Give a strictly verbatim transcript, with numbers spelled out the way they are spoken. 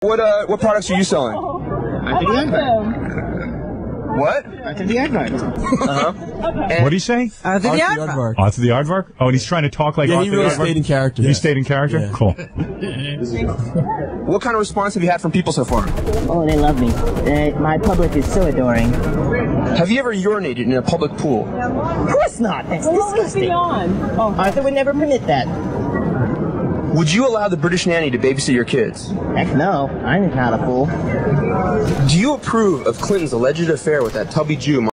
What uh, what products are you selling? I think the Aardvark. What? Arthur the Aardvark. Uh-huh. Okay. What did he say? Arthur the Aardvark. Arthur the Aardvark. Oh, and he's trying to talk like yeah, Arthur the Aardvark. Yeah, he really stayed in character. He yeah. stayed in character. Yeah. Cool. What kind of response have you had from people so far? Oh, they love me. They, my public is so adoring. Have you ever urinated in a public pool? Of course not. That's well, disgusting. What was he on? Oh. Arthur would never permit that. Would you allow the British nanny to babysit your kids? Heck no, I'm not a fool. Do you approve of Clinton's alleged affair with that tubby Jew?